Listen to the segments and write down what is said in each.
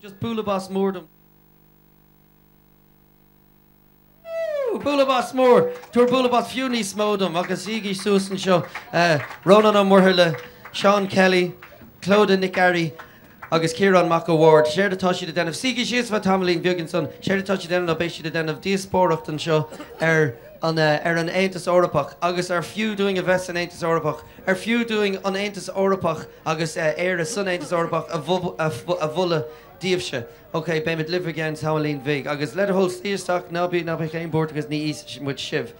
Just Búlabás Mór them. Búlabás Mór, Tor Búlabás Fúni Smodum, Akasigi Susan Show, Ronan O'Murhula, Sean Kelly, Clodagh Ní Ghearraigh, Agus Kieran Macaward, share the touch of the den of Sigi Shoes for Tamalin Buginson, share the touch of the den of Bishi the den of Diasporachtan Show, an Aintas Orapach, Agus are few doing a vest an Aintas Orapach, are few doing an Aintas Orapach, Agus air a sun Aintas Orapach, a Vulla. Díobhse. Okay, Bemid live again, Tamalin Vig. Agus let a whole steer stock now be Napachain Bortagas Niis with Shiv.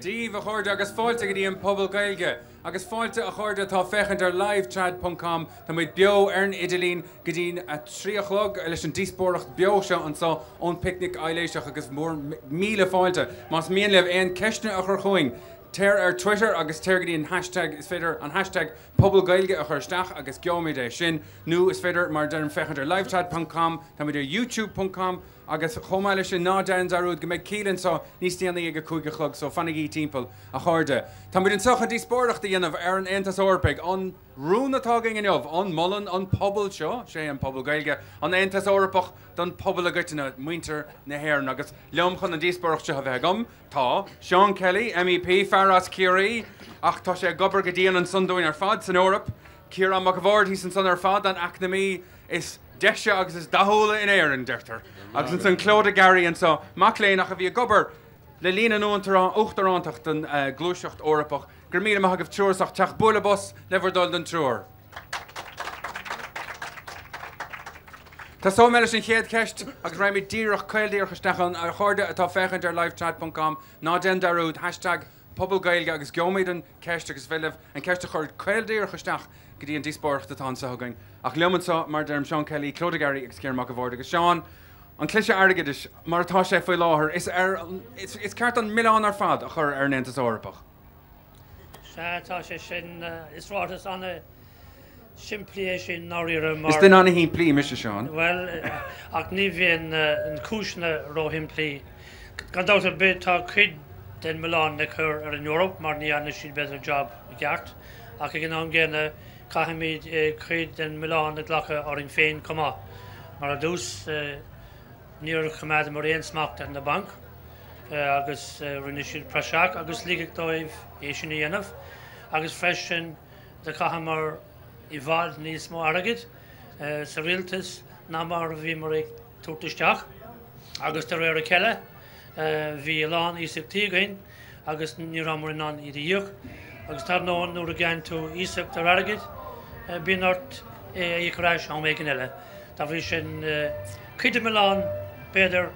Díobh a Chorda agus fáilte go dtí an Puball Gaeilge. Agus fáilte a Chorda tá fechan ar livetrad.com Tá muid beo ar an Idilín go dtí a 3 o'clock leis an díospóireacht beo seo anseo ón picnic eiléiseach agus mór míle fáilte. Más mian libh aon ceistne a chur chuing. Tear our Twitter, agus tergadi an hashtag is fader on hashtag Puball Gaeilge a churstach agus geomide shin. New is fader mar den fechander livechat.com, tamidir youtube.com, agus chomalish and na dan zarud gemek Keelan so nistian the kuiga chlug so fanigi teample a harda. Tamidin socha di sportach the end of Aaron Entas Orpig on Runa Togging and Yov on Mullen on Puball Show, Shay and Puball Gaeilge on Entas Orpach don Puball Gaeilge winter neher nuggets. Leomchan and Disporach Chavegum, Ta, Sean Kelly, MEP, Faras Curie, Achtosha Gobergadian and Sundoin or Fads in Europe, Kieran Macaward, he's in Sun or Fad and Academy is Desha agus is Dahola in Aaron Derter. Agus in Clodagh Ní Ghearraigh and so Maclean ach a gober Lelina no Antaran Ochtarantach and Gloshacht Orapach. Grimina Mahag of Chursach Tach Búlabás Leverdol and Trur. Taso Melish and Head Kesht, Agrami Dirach Kaildir Hastachan, Horda at Fechenter livechat.com, Naden Darud, hashtag Puball Gaeilge agus Gomiden, Keshtagus Velev, and Keshtachard Kaildir Hastach. Gidí an díospóireacht atá anseo againn. Ach leomhain seo mar dearm Sean Kelly, Clodagh Ní Ghearraigh agus Kieran Macaward agus Sean. An clise airgeadis mar atá sé faoi láthair is ceart an millián ar fad a chur ar an Ainteas Eorpach. Tá sé sin is rátas anna sin plí é sin náiríre mar. Is den anna hín plí mis é Sean? Well, ach ní bhíonn an cúisna ró hín plí. Gan dáta bit tá cuid den millián na chur ar an Eorp mar ní anna siad better job gheart. Ach ag an angéanna Cahamid creed and Milan the Glocker or in Fain come on. Maradus near Kamad Moran smacked in the bank. Agus Renishid Prashak, Agus Ligaktoiv, Yeshini Yenov, Agus Freshen, the Kahamar Ival Nismo Aragit, Seriltis, Namar Vimori Turtishak, Agus Terrera Kella, Vilan Isak Tigain, Agus Niramurinan Idiyuk. Agus tar no an again to Isak tar aragid, binort ikrash on making elle. Tavishin Kid Milan, Peter,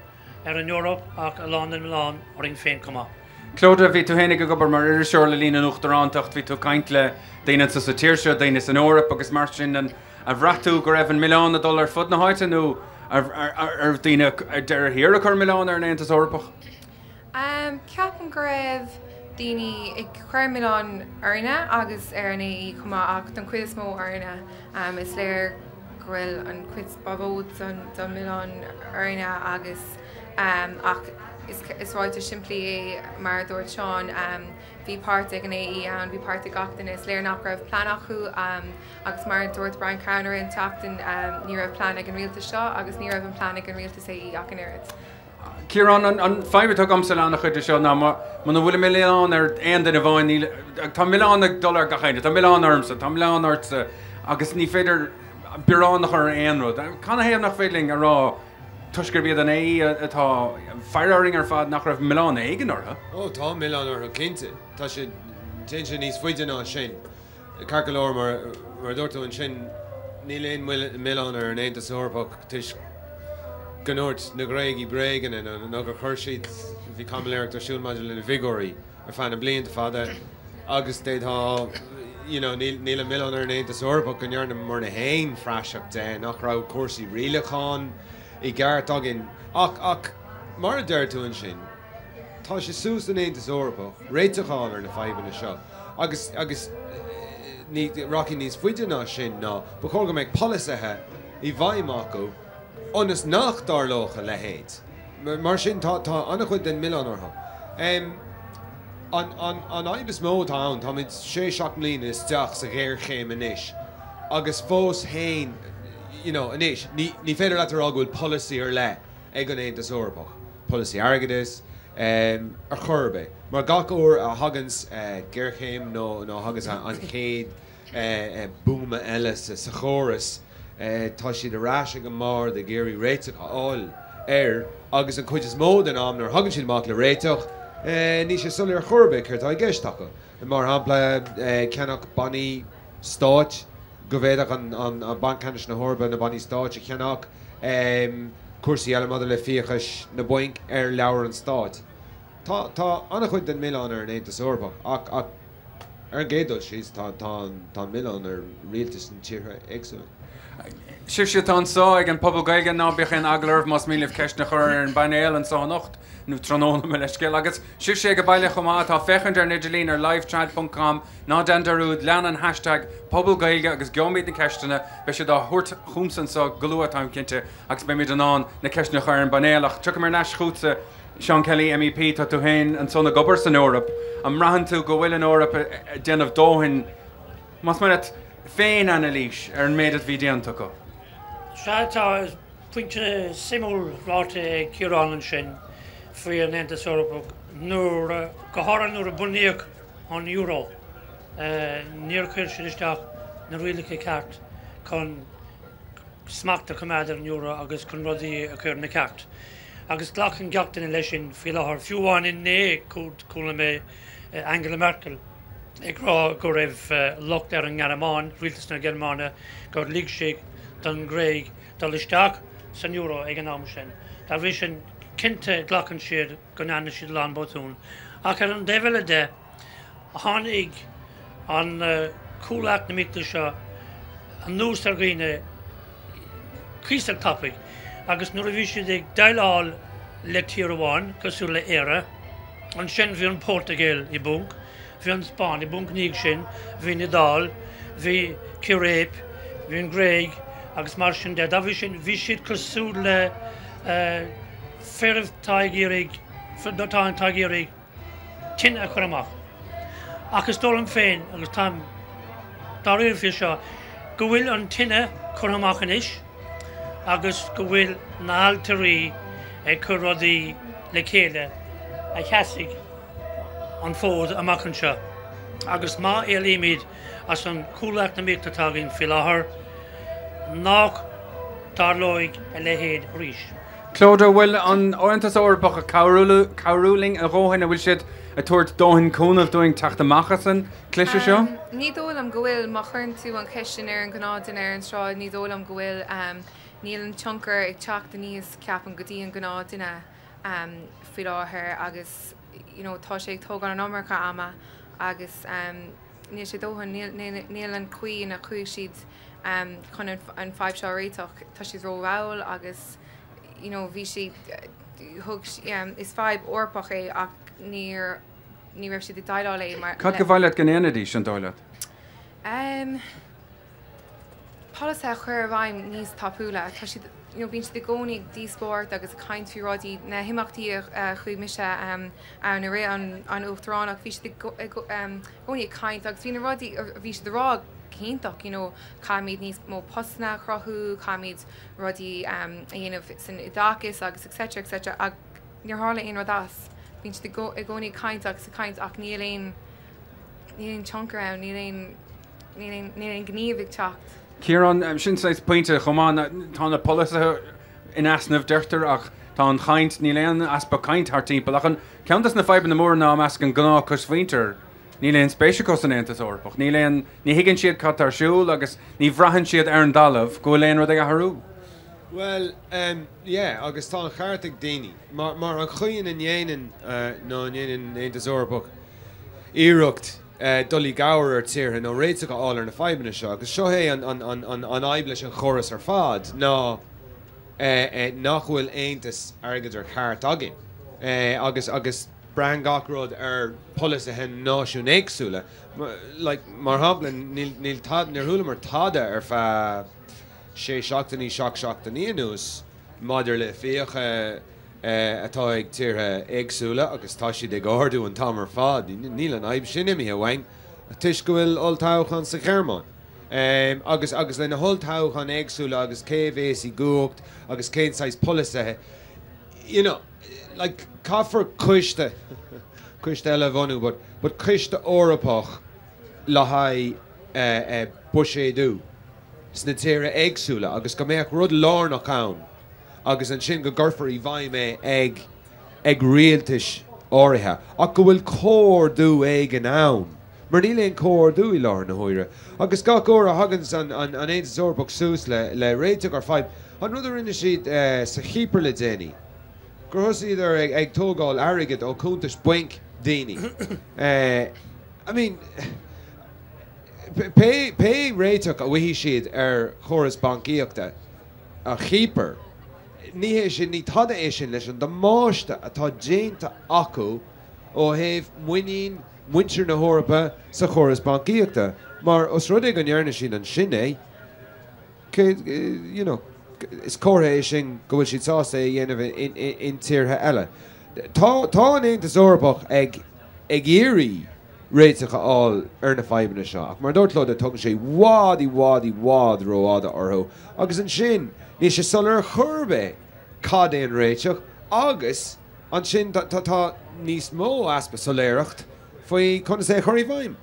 in Europe, Ak Alon in Milan, or in Fain come up. Clodagh Ní Ghearraigh gober Maria Shirleyna Nuchtarantach, we took Kaintle, Dainas a Satirsa, Dainas in Europe, Agus Martin and Avratu Greven Milan, the dollar foot na height, and who are Dina Derahira Cur Milan or Nantas Orpach? Captain Greve. Dini Milan Erna, August Erna, Kuma Ak, and Quizmo Erna, is there Grill and Quiz Babots and Milan Erna, August, Ak is right to simply Marador Sean, be part of an AE and be part of Gocton is Lair Nocra of Planachu, August Marador Brian Crowner and Tocton, near of Planag and Real to Shaw, August near of Planag and Real to say Akinerids. Kieran on five o'clock Amsterdam to show now. Manu Milan or end in a vine. Tamilan dollar gahin. Tamilan arms. Tamilan arts. Agus ni feder biran her end road. Can I have no feeling a raw tusker be than a ta firing or fad knocker of Milan Egan or? Oh, Tom Milan or Kintin. Tasha tension is fighting on Shin. Carcalor or Dorto and Shin. Nilan Milan or an Ainteas Eorpach Tish. Gnort, Nagregi, Bregan, and another Hershey, the common lyric to Shul Module in Vigori, a fan of Blaine, the father, August Date Hall, you know, Neil Milon or Nate the Sorbuck, and Yarn Murnahane, Frash up there, Knockraw, Corsi, Relacon, Egar Toggin, Och, Marader to Inshin, Tosh Susan Nate the Sorbuck, Rates a Hall in a five in a shot, August Rocking these Fiddinoshin, no, but Corgan make Polisaha, Ivai Mako. Honest nach darloch leheid. Marshin ta anachud den Milan or on Ibis Motown, Tomit Sheshak Mlin is Dach Sager Chemenish. August Vos Hain, you know, anis, ni féidir leat ar aghaidh policy ar le, ag an aintas orpach. Policy argadis, ar chorbe. Mar gach or a Huggins Gerkheim, no Huggins an Cade, Buma Ellis, Sachoris, Tashi the Rashig and Mar, the Gary Reitzach, all air, August and Kudges Moden, Omner, Huggins and Makler Reitzach, Nisha Sully or Chorbe, Kertai Geshtaka, and Mar Hampla, Canuck, Bonnie, Storch, Govedach on Bankanis and Horba and the Bonnie Storch, a Canuck, Kursi Alamada Lefiachish, Naboink, Air Lauer and Storch. Tá annachhuid den Milan ar an Aintas Orpach ach ar géadal síos tá Milan ar rialtas an tíre éagsúil. Sibh tá ansá ag an Puball Gaeilge nábíoch an aglarh más míle ceist na chur an banéil an sánacht nó tróna me leis céil agus sibh sé go bailile chomh maith tá fechan ar Nidilín ar livetrad.com ná den darúd lean an hashtag Puball Gaeilge agus geomíd na ceisteanna be sé dá thuirt chúmsansá glúatáim cinnte agus be míad an an na ceist na chur an banéil ach tucha mar neis chútsa Sean Kelly, MEP, to Hain and son of Gobbers in Europe. I'm Rahan to go well in Europe at den of Dohin. Must mean that Fain and Elish are made at Vidian Tucker. Shata point to Simul Rote Kieran and Shin for an Entis Europe Nur Kahara Nur Bunyuk on Euro. Near Kirchnistach, Nurilke Cart, Con Smack the Commander in Euro, August Conradi occurred in the Cart. Agus glach an gacht in a leishin fiilachar fiúan in né cúla me Angela Merkel ag rá go raibh locht ar an Garamán, rialtas na Germána, go líg sé don Greg dá listeach san Euro ag an am sin. Tá bhís sin cinnte glach an siad go nána siad lán botún. Ach ar an deimhile de, tháinig an cúlaat na mícla seo an nús ar ghaoine císar tapig. Agus nuair a bhí siad ag daileáil le tíorháin cosúil le éire, an sin bhí an Portugal I bunk, bhí an Spáin I bunk níag sin, bhí Nadal, bhí Ciréip, bhí an Greg, agus mar sin de, dá bhí sin bhí siad cosúil le feirh taigéireigh, dotáin taigéireigh, tin a chur amach. Agus dóil an féin, agus tam dá réir fí seo, go bhfuil an tinne chur amach inis, agus go bhfuil na haltarí ag chur rudaí le chéile a cheasaigh an fód amach anseo. Agus má éilíimiid as an cúlaach na míochtatágainn fiilachar nach darlóigh a lehéad ríis. Clodagh, bhfuil an Aintas Orpach a cabhrúling a róthain a bhfuil siad a tuairt dóthain cúnamh doing teacht amachas an clise seo? Ní dólam go bhfuil má chuirn tú an ceistinn ar an gnáidin ar an seo, ní dólam go bhfuil Níl an tionchar ag teacht a níos ceapan go dtíí an gná duine fiiláthair agus tá sé ag tógáil an Amracha ama agus níl sé dóthain níl an cuí na chuig siad chun an fáib seo réiteach tá siad róbháil agus bhí siad thug is fáib orpach é ach ní raibh siad i daileáil é mar. Cad go bhfailad gan éanaí sin dóilead? Pálaiste chuir bhaim níos tapúla, tá siad bíonn siad gcónaí díspóirt agus caiint fiúradí na himachtaí chuig mise an ré an uachtaránach, bhí siad gcónaí caiint agus bhí siad rá céintach, caimid níos mó posna chrothú, caimid rudí dhéanamh san idachas agus etc. ach níor hála aon rudas, bhíonn siad gcónaí caiint agus a caiint ach níl aon tionchar ann, níl aon gníomhaigh teacht. Kieran, sin seis pointe chomán tá na polsa in asnamh deirtar ach tá an chaint ní leon aspa caint ar timp ach an ceantas na feiban na mór ná am as an gná cos fainter ní leon spéisiacos an Aintas Orpach ní leon ní higann siad cat ar siúil agus ní bhreathann siad ar an dalamh go leon rud ag a tharú. Well, yeah, agus tá an cheartaigh daoine mar an chuin in dhéanaan ná an dhéanaan Aintas Orpach iireacht Dolly Gower or Tierhan or Reitaka all in the fibre shock. Shohei on Iblish and Chorus or Fad. No, Nochwil ain't as arrogant or heart again. August Brangok Road or Polisahen no Shunexula. Like Marhamblin, Nil Tad Nerhulam or Tada or Fa She Shoktani Shokshoktaninus, Mother Lefiach. Atá ag tíre éagsúla agus tá siad ag ardú an tamar fad, níl an aib sin imi a bhain, a tuisc go bhfuil oltáochan sa Chearmáin. agus lena hultau han egsul agus kevesi gucht agus kein size police, you know, like kaffer kushte kushte lavonu, but kushte orapach lahai bushe do snatera egsula agus gameach rud lorna kaun agus an sin go gurferi vaime egg realtish oriha aku will core do egg an aun Mernilein Cor Dewey Lorna Hoira. Agus Gakora Huggins and Ain't Zorbuck Sous Le Ray took our five. Another in the sheet Sahiper Ledeni. Gross either egg togol arrogant or countish boink Dini. I mean Pay Ray took a wee sheet chorus bankiokta a heaper. Niheshin ni Tada Eshin Leshan the Moshta a Tadjanta Aku or have winning Winter na horapa sa choras bankiakta. Mar os rode ganyarna shin an shinne. You know, is korhe shin go shit sauce yen of in tier ha ella. Ta named the zorabach egiri rates all earn a five in a shock. Mar dort load a tongue she wadi roada orho. Agus an shin, nisha solar herbe, kaden rachuk, agus an shin ta nis mo aspa solercht. Fwy conse chori vaim.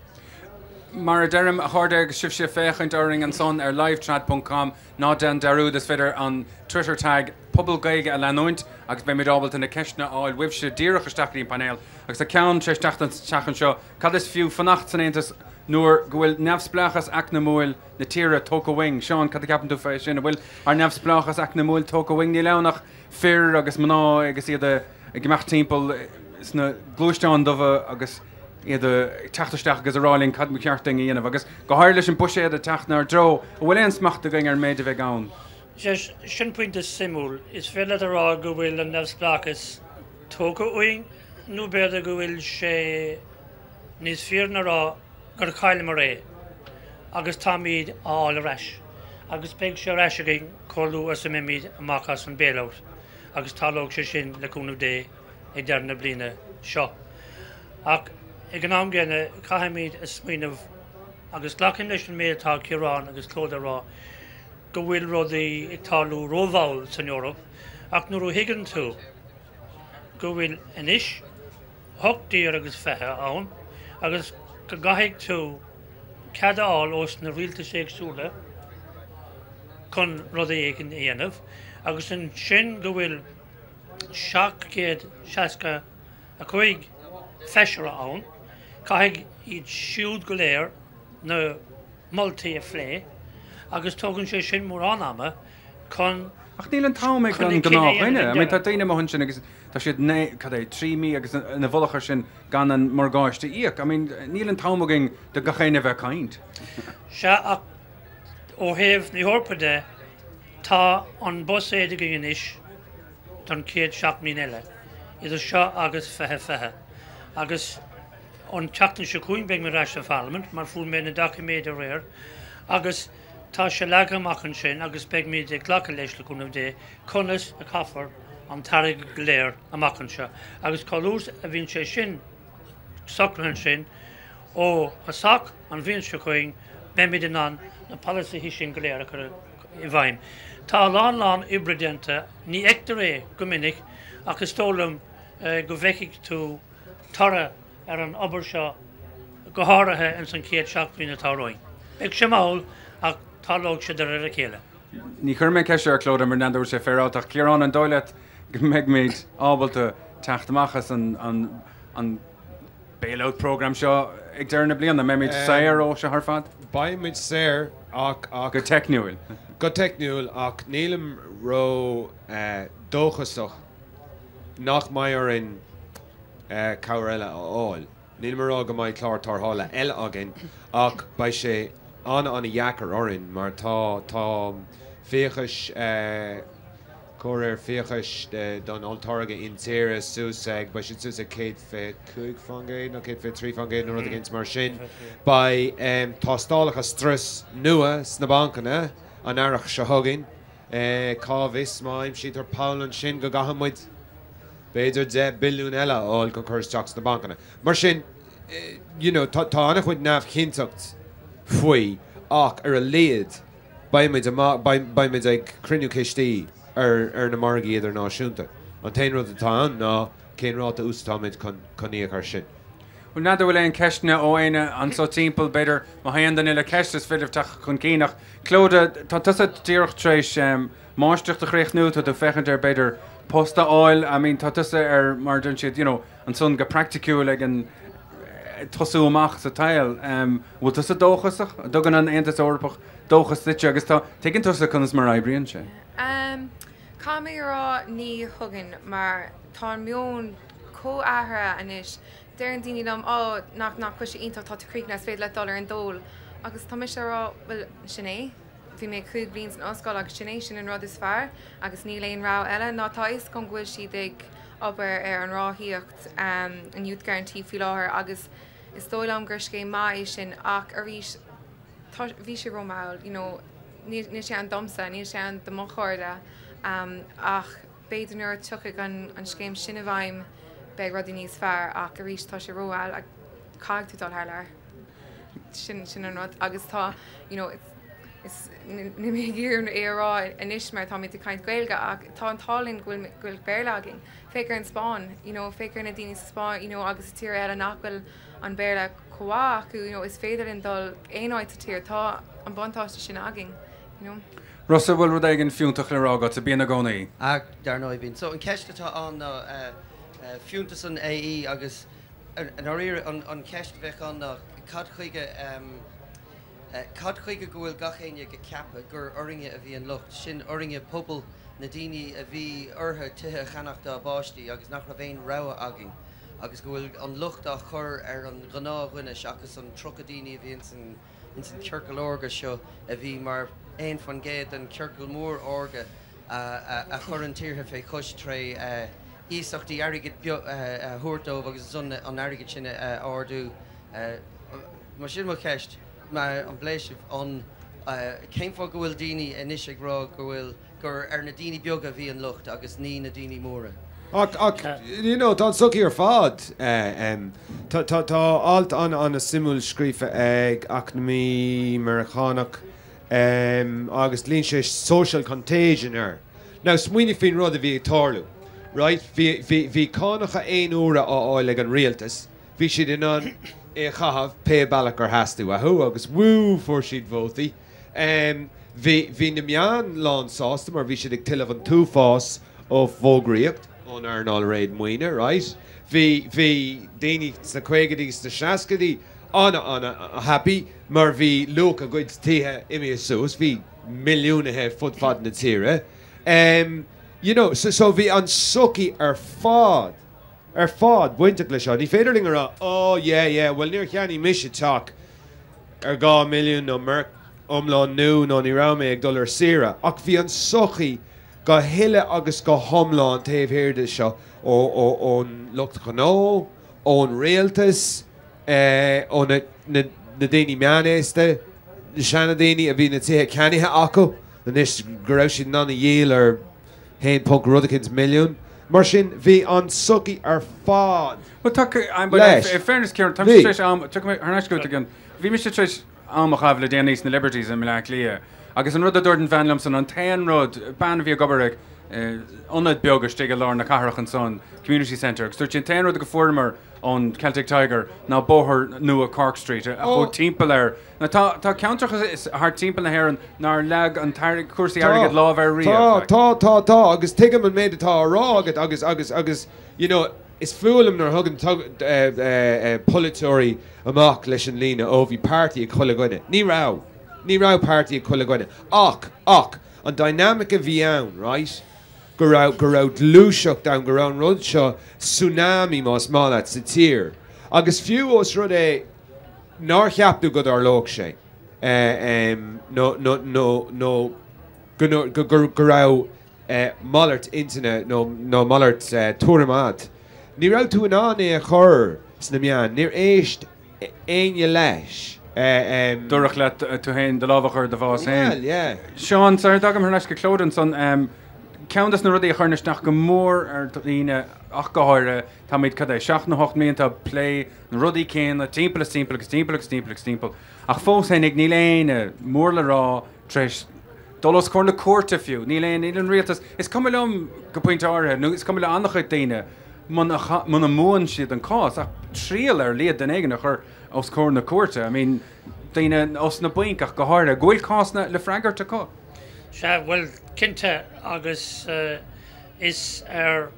Mara Derrim Hordag Shifshe Fechent Uring and Son livetrad.com not Dan Daru this fitter on Twitter tag Puball Gaeilge Alanoint Agus Bemidobalt and the Keshna Oil Wibsha Dira Khastakni Panel Agus the Count Chestachtan Chachan Show Cadis Few Fanachtanentus Nur Gwil Navsplachas Aknamuil Natira Toko Wing Sean Caddy Captain to Fashion Will Our Navsplachas Aknamuil Toko Wing Nilaunach Fear Agus Mano Agus the Gemach Temple Sna Glushdown Dova Agus the Tachterstach is a rolling Cadmucharting in of August. Go Hirlish and Bushe the Tachner Joe, will end smack the Ganger made of a gown. Just Shinpoint the Simul is Villa the Rago will and Nevsplakis Toko Wing, no better go will she Nisfirnara, Gorkyle Murray, August Tommy all rash. August Peg Sharashaging, Corlu as a mimid, Marcas and Bailout. August Talog Shishin, Lacunu Day, Ederna Blina, Shaw. Economically, Kahimid is mean of August Glockendish and Mail Talk Kiran, August Clodagh Raw, Go Will Rod the Italu Roval, Senora, Aknuru Higgin too, Go Will Anish, Hock Deer August Feha on, August Gahig too, Cadal Osten Real to Shake Sula, Con Roddy Egan Ianov, August and Shin Go Will Shock Kid Shaska, a Quig, Feshra on. Cahig each shield gulair, no multi a flay, August Togan Shishin Muranama, con Achneil and Taumek and Ganach, I mean, Tatina Mohanchin, Tashid Ne, Kaday, Trimi, and the Volachashin, Gan and Morgash to Eak. I mean, Neil and Taumoging, the Gachain of a kind. Sha or have the Orpade, Ta on Bosse de Ginish, Don Kate Shak Minella, is a Shah August Fehefe. Agus on Chactan Shakuin being the Rasha Parliament, Marful men a document rare, Agus Tasha Laga Machinshin, Agus beg me the Glockalish Lacun of Day, Connus a coffer, on Tarig Glair a Machinsha, Agus Colus a Vinceshin, Socklinshin, O a sock on Vinchacoin, Bemidinan, the policy Hishin Glair a Ivime. Talan Lan Ibridenta, Ni Ectere Gominic, Acustolum Govecic to Torra an Obershaw Goharaha and some Kate Shockvina Taroy. Big Shamal at Talog Shadera Kila. Nikerme Kesher, Clodagh Mernando Shefferout, Kieran and Doilet, Megmead, Abel to Tachtmachas and bailout program Shaw, externally on the Memid Sayer or Shaharfat. By Mid Sayer, Gotechnuel. Gotechnuel, Neelam Row Dochasach, Nachmayerin. Caurella all. Nilmaraga my Clar Tarhala El Ogin Ak by she on a yakar orin mar ta fechish corer fechish don altarga in Tera Susag by she Susa Kate Fe Kug Fungain or Kate Fe Three Fungain or against Marshin by Tostalacha Stress Nua Snabankana an Arach Shahogin Kavis Mime Sheeter Paul and Shin Gagahamid Beidr Zeb Billunella all concurs jocks the bankana. Marshin, you know, Tanach would nav hintucked fui ach ar a lead baimid ag crinu cistí ar na margaí idir náisiúnta. An tain rud atá an ná cén ráta úsáid chun íoc ar sin. Well, now that we're in Keshna, Oena, and so simple, better, Mahan than in a Keshna's fit of Takunkinach. Clodagh, Tatasat Dirktrash, Marstrich the Krechnu to the Fechender better, Posta oil, I mean, Tatasa or Martin shit, you know, and son Gapracticule, like, and Tosu Mach, the tile, will Tasa Dochas, Doganan Entis Orpach, Dochas, the Chagasta, taking Tasa Kuns Maribrian, she. Kamira ni Huggin, Mar Tonmion, Co Ahra, and ish. Darren Dini Lum, oh, knock, push it into Totta Creek, now spade let dollar and dole. August Tomishara, well, Shane, if we make Krug Beans and Oscar, like Shination and Roddis Far, August Neil and Rao Ella, not Toys, Congo, she dig upper air and raw heat, and youth guarantee for her, August is still longer, she maish and Ak Arish Visha Romal, you know, Nishan Domsa, Nishan the Mochorda, Ach Badenur Chukig and Shame Shinavime. Beg Rodinese far, Akarish Tosha Roal, a cog to Dollar. Shin, Augusta, you know, it's Nimigir and Era and Ishma, Tommy to kind Gaelga, Ton Tollin, Gul Bearlogging, Faker and Spawn, you know, Faker and Adini Spawn, you know, August Tira and Apple on Bearla Koak, who, you know, is faded and dull, Anoid to Tira, Taw, and Bontosh to Shinagging, you know. Russell will Rodagan Funtachleraga to be in a goni. Ah, there no, I've been. So in Keshta on the Funtison AE, August, an area on Kestvek on the Codquiga Guil Gachenia Kappa, Gur Uringa Avi and Lucht, Shin Uringa Puball, Nadini Avi Urha Tiha Hanakta Boshti, August Nachravain Rawa Agging, August Guil on Luchta Hur Eran Gana Winish, August on Truckadini Avians and Kirkle Orga Show, Avi Mar Ain von Ged and Kirkle Moor Orga, a Hurantir Hefe Kushtre. Isok the Arrogate Hurto, Vogazun on Arrogate Ordu, Machine Mokest, my Oblation on Came for Guildini, Inishig Rog, Guil, Gur Ernadini Bioga V and Lucht, August Nina Dini Mora. You know, Don Suki or Fod, Alt on a Simul Scrifa Egg, Acme, Mericonic, August Lynchish Social Contagioner. Now, Sweeney Fin Rodavi Torlu. Right, vi conacha ein ura a oilig an realtas, vi si dinan e chahav pe balak or hastu ahu agus woo for she'd voti, vi nimian lawn sostum or vi si dig tilav an two fos of vogriacht on our all raid muina, right? Vi dini sa quegadi sa shaskadi ana happy mar vi loca good tiha imiasus vi milliona he footfad na tira, you know, so vi an suki ar fad winterglish on. He federling her oh yeah. Well, near Kiani Misha talk. Erga million no merk umlon noon on Irame dollar sira. Ak vi an suki ga hille agus ga humlon tave here this show. O on locked cano on realtas on a nadini maneste shanadini avina te cani ha ako the nish groshi none yeel or Hain Punk Rudikins million. Marshin V on Suki are fod. Well, talk but in fairness, Kieran, time to stretch took me her nice good again. V Mr. Trish Amachavla Danis and Liberties and Milaklia. I guess another Durden Van Lumson on 10 Road, Ban via Gobarek, Unad Bioga Stigalar Nakarach and Son, Community Centre, Sturgeon 10 Road the former on Celtic Tiger, now Boher Nua Cork Street, a whole Timpler. Now, ta counter is hard Timpler here and Nar Lag and Tarek Kursi Arrogate Law of Area. Ta, August Tiggum and made it all raw, August, you know, it's fool him nor hugging Politory, Amok, Lish and Lena, Ovi Party of Culagone, Ni Rao Party of Culagone, Och, on Dynamic of Vian, right? Go out, Lushuk down, go round Rudshaw, tsunami must mal at Satir. August few us Rude Norchap do good our Lokshay. No, go out, Mollert internet, no, Mollert, Touramat. Near out to an on a horror, Snamian, near Aisht, Ainulash. Durachlet to Hain, the Lavacher, the Vos Hain. Yeah. Sean, sorry, Dogam Hernaska Cloden, son, Countess na ruddy harnishach go more or Dina Akahara, Tamid Kada Shachnoch Minta play, Ruddy Kin, a temple, simple, extemple, extemple, extemple. Ach Fos Hennig Nilane, Morlera, Tresh, Dolos Corn the Court of you, Nilane, Nilan Realtas, it's come along Gapointara, no, it's come along Anachina, Monamoon shit and cause, a trailer lead the Neganacher, Oscorn the Court. I mean, Dina Osna Binkach Gahara, Goil Costna, Lefranger to cut. Well, Kinta Agus is our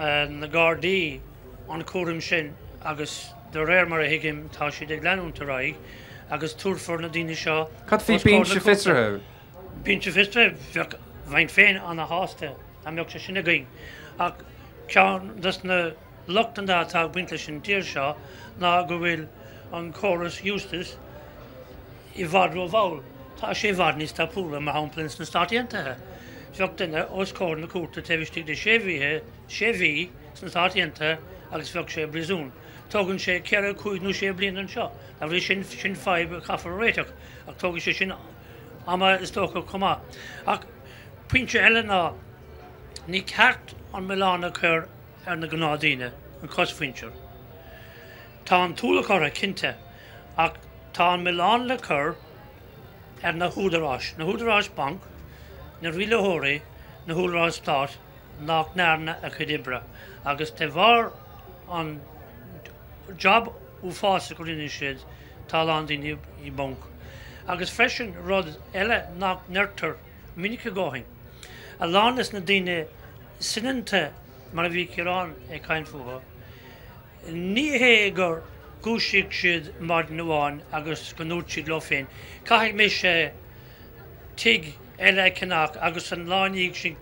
Nagardi on Kurum Shin, Agus the rare Mara Higgim, Tashi de Glanum Tarai, Agus Tour for Nadina Shaw. Cut feet being Shifistra. Being Shifistra, Vine Fain on a hostel, and Yoksha Shinagin. A Chan does no locked on that Wintlish and Deershaw, Nagawil on Chorus Eustace, Ivadro Vowel. She varnished her pool and my home plans and started into her. She walked in her, Oscar and the court to Tevish to the Chevy here, Chevy, and started into her, Alex Voxer Brizun. Togan she carried could no she blind and shot. A vision shin fiber half a ratok. A togish shin ama stoker comma. A pinch Eleanor Nick Hart on Milana Kerr and the Gnardina and Cosfincher. Tan Tulakar a Kinta. A Tan Milan Laker. And Nahudarash Bank, Narila Hore, Nahudarash Start, Nak Narna Akadibra, Agus Tevar on Job Ufas Kulinished, Talandini Bank, Agus Freshen Rod Ella Nak Nerter, Minika Gohing, Alanis Nadine Sinente Maravikiran a kind for her, Nihegar. Gushikshid Mardinuan Agus Ganuchid Lofin, Kahimishe Tig Elekanak, Agusan Lanig Shik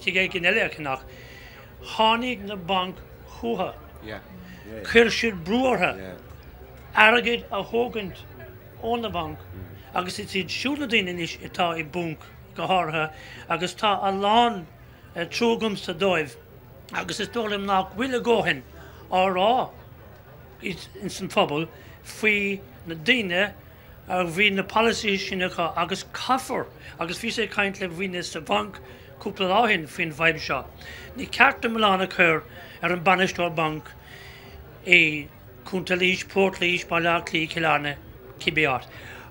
Tigegin Elekanak, Hanig Nabank Huha, Kirshid Brewer, Arrogant a Hogant on the bank, Agusitid Shudadin inish Ita Ibunk, Gaharha, Agusta Alan Trugum Sadoiv, Agusitolim Nak Willagohin, Ara. It's in some trouble. Free Nadina, we in the policy Shinaka, Agus Kaffer, Agus Visa kindly Venus the bank, Kuplahin, Fin Vibesha. The character Milana Kerr are in banished or bank, a Kuntalish, Portlish, Balakli, Kilane, Kibiat.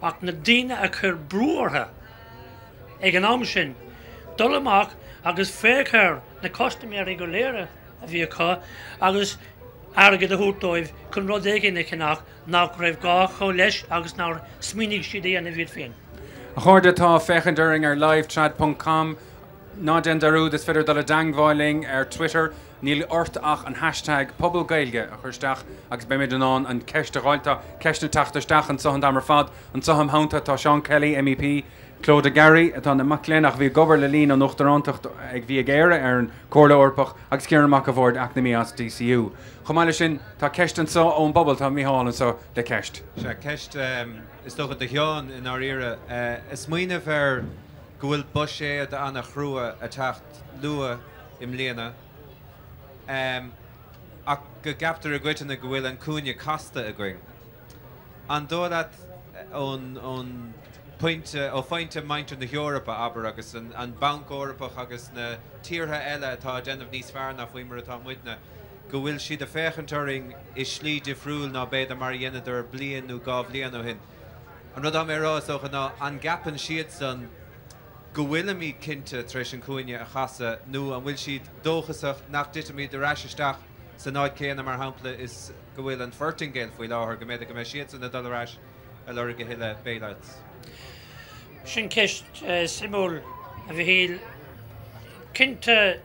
Ak Nadina a Kerr Brewer, Eganomshin, Dolomak, Agus Fairker, the customary regular of your car, Agus. Arge the Hurtoiv, Conrodeg in the Canak, Nakrev Gaho Lesh, Agsnar, Sminig Shidi and the Vidfin. A Hordata Fechen during our livetrad.com, Naden Daru, this feather Dala Dangvoiling, our Twitter, Neil Ortach and hashtag Puball Gaeilge, Hurstach, Agsbemidanon and Keshta Rolta, Keshna Tachtastach and Sohan Damerfad, and Soham Haunta to Sean Kelly, MEP, Clodagh Ní Ghearraigh, at on the Maclenach via Gover Lelina, Nochtarantach via Gera, Aaron Corla Orpach, Ags Kieran Macaward, Acnemias DCU. Chomáilishin, tá kestan so on bubble tá Mihal and so the kest. Sure, kest is talking the Hyon in our era. Is mine for Gwyl Bushe the Anna Chrua attacked Lua Imlena. A gapter a gwit in the Gwyl and Cunha Costa a gwing. And do that on point or find a mind in the Europa Aberagus and Bank Europa Hagus na Tierha Ella ta den of Nice Farnaf Wimer Tom Whitna. Go will she the Fechenturing Ishli de Frul na be the Mariana der Blien nu Gav Lianohin. And Rodamero so na an gapen sheetson go will me kinta Trishan Kunya Hassa nu and will she dochesach nach ditami the Rashistach Sanoi Kana Marhample is go will and Fertingale if we law her Gameda Gameshiets and the Dollarash Aloriga Hilla Baylights. Shinkesh Simul Avihil Kinta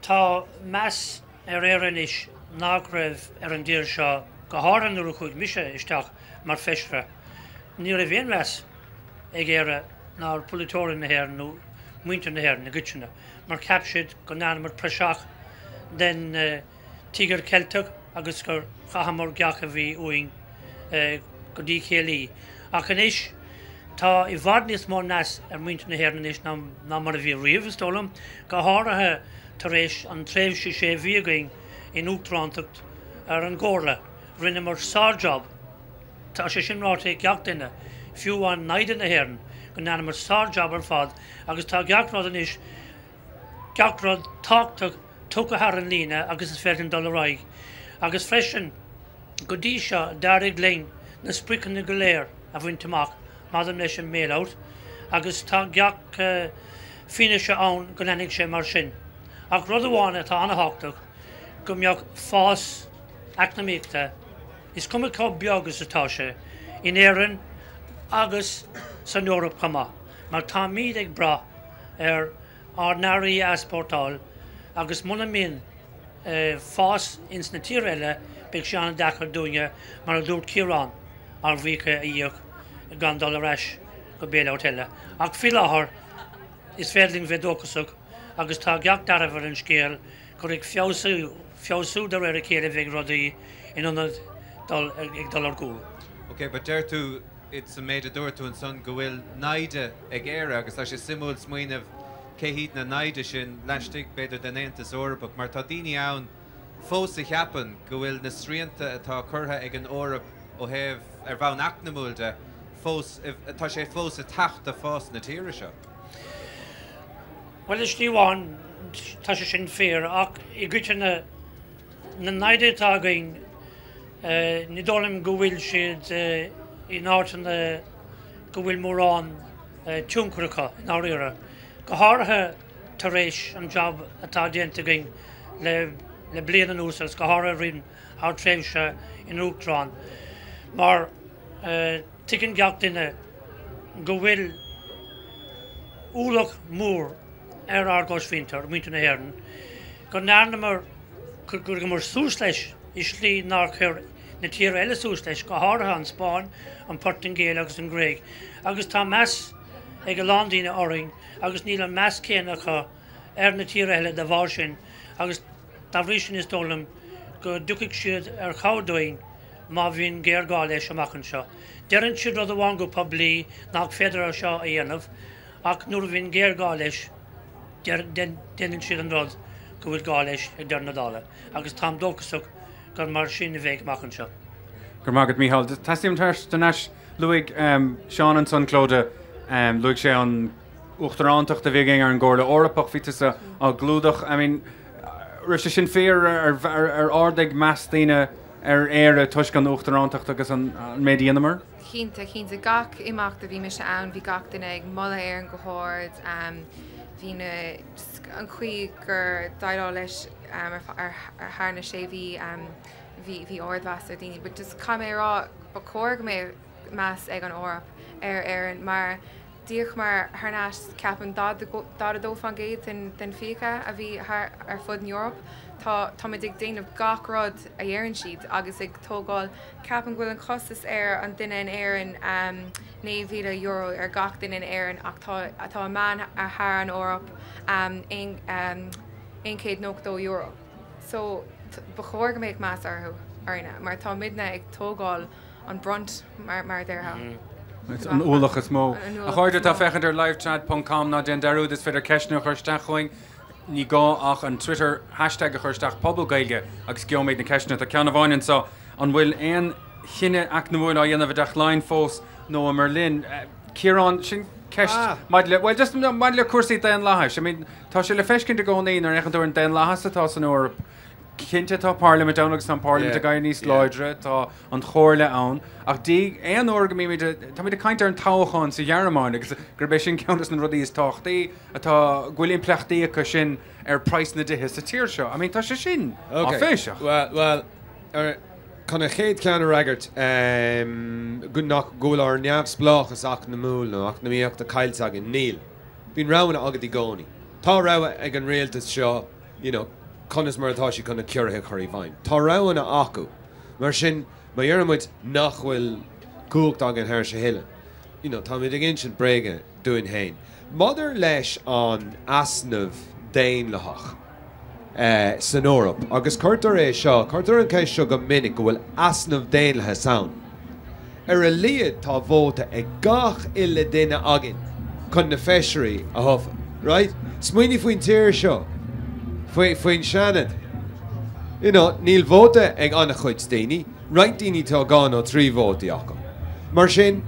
Ta Mass Ererenish Nagrev Erendirsha Gaharan Rukud Misha Ishtach Marfeshra Nirevin Mass Egera Nar Pulitor in the hair, no winter in the hair, Nagitchina Marcapshid Gonan Marprashach then Tiger Celtic Aguskar Kahamor Gakavi Uing Godikeli Akanish. Ta Ivadnis Monas and Winton Hernish Namaravi Reeves Tolum, Gahara Teresh and Trev Shishe Vieging in Utrantuk Arangorla, Rinamur Sarjob, Tashishin Rote Gakdina, few on night in the Hern, Gananamur Sarjob or Fad, Agustag Yakrodanish, Gachran Tachtak took a Haranlina agus is fed in Dollarag agus freshen Godisha Darig Ling na Sprick and the Galair of Wintermark Madam Nation mail out agus Tagiak Finisha on Gunanik Shemarshin Ak Rodawana Tana Hachtak Gumyak Foss Aknamikta is come a cob Biogus Tasha in Erin agus Sanora Kama Martamideg Bra Nari as portal agus munamin fas in snatirella big Sean Dakar Dunya Maradur Kieran or Vika Iok Gondolarash Gobela Hotella Ak Filahar is Fedling Vedokusuk agus Tagyak Daraverin Scale Kurik Fiosu the Rerikele Vig Rodi in another dollar goal. Okay, but there too it's a made a door to and son Goil Naida Egera because I simul smuin of Cahid na naidishin lashtig better than antes or but Martadini own fosig happen goil nasrienta ta curha egan orb o have ervan acnamulda fos if tashe fos tacht the fos natirisha. Well is new one tashin fear ak igitna naide tagging nidolim goil shid in out in the goil moran chunkraka in our era. Gahara Teresh and job at Argentiging Le Bladen Users, Gahara Rin, our Trencher in Uktron. Mar Tikin Gakdine, Gowil Ulok Moor, Argos Winter, Winton Herden. Gonarnamer Kurgamur Suslesh, Ishli Narker, Natira Elsuslesh, Gahara and Spawn, and Portingale, August and Greg. August Thomas, Egalandina Oring. August Neil and Maskenaka, Ernatira Devotion, August Tavrishin is Dolum, Dukik Shid, Erkaudoin, Marvin Gergale Shamakinsha, Darren Shidra the Wango Pabli, Nak Federer Shah Ianov, Ak Nurvin Gergalish, Darren Shidrod, Guid Galish, Dernadala, August Tom Dokusuk, Garmarshin Veg Makinsha. Garmagat Mihal, Tassim Tarsh, Tanash, Luig, Sean and Son Clodagh, Luig Sean. Uchtrantoch the Viginger and Gorda Orapach Vitasa or Gludach. I mean, Rishishin Fear or Ordig Mastina or Era Tushkan Uchtrantoch took us on Medianamur? Hinta Gak Imak the Vimisha and Vigak the Neg, Mulla Air and Gohord, Vina Unquiger, Dyrolish, or Harnashevi, V Ordvasser Dini, but just Kamera Bakorgme Mas Egon Orap, Erin Mar. Diachmar Harnas Cap and Dodado Fangate and then Fika, Avi Har Food in Europe, Tomadig Dane of Gok Rod, a Yerin Sheet, Augustig Togol, Cap and Gwillan Costas Air, and then an air in Navida Euro, or Gok then an air in Octo Man, a Haran Europe, Incade Nocto Europe. So Bachorg make Mass Arena, Martha Midnight Togol on Brunt Mar Derha. It's an oolachas mo. A harder to find under livetrad.com. Now, then, there is further question of Herstaching. You go on Twitter hashtag Herstach Puball Gaeilge. Excuse me, the question at the Canavon and so on will end. Hinne Aknamul I end of a decline force. Noah Merlin, Kieran Shin Kesh. Madly well, just Madly Kursi Dan Lahash. I mean, Tasha Lefeshkin to go on in or Echandor and Dan Lahas to toss in Europe. Kinta to Parliament, Donald Sam Parliament, a guy in East Lloydra, to on Horla on. Ach, dig, an orgamy to tell me the kinder and Tauhan, so Yaramon, because Grabeshin Countess and Roddy's talk, they, to William Plachty, a cushion, price in the dehis, a tear show. I mean, Tashishin, a fish. Well, Conachate Counter Raggart, good knock, Gular, Navs, Bloch, Aknamul, Aknamiak, the Kailsag, and Neil. Been round Agadi Goni. Tarawa, again, real to show, you know. Conas Maratashi can cure her curry vine. Tarawan Aku, Marshin, Mayeramut, Nachwil, Cookdog and Hersha Hill. You know, Tommy the Ancient Brega doing Hain. Mother Lesh on Asnov, Dane Lahach, Sonorup, August Curtore Shaw, Curtor and Kaishoga Minik will Asnov Dane Laha sound. Erelia Tavota, a Gach Illadina Agin, Condefeshery, a Huff, right? Sweeney Fuinteer Shaw. Fuin Shannon. You know, Neil Vota eg on a Dini, right Dini Togano, three Votiaco. Marshin,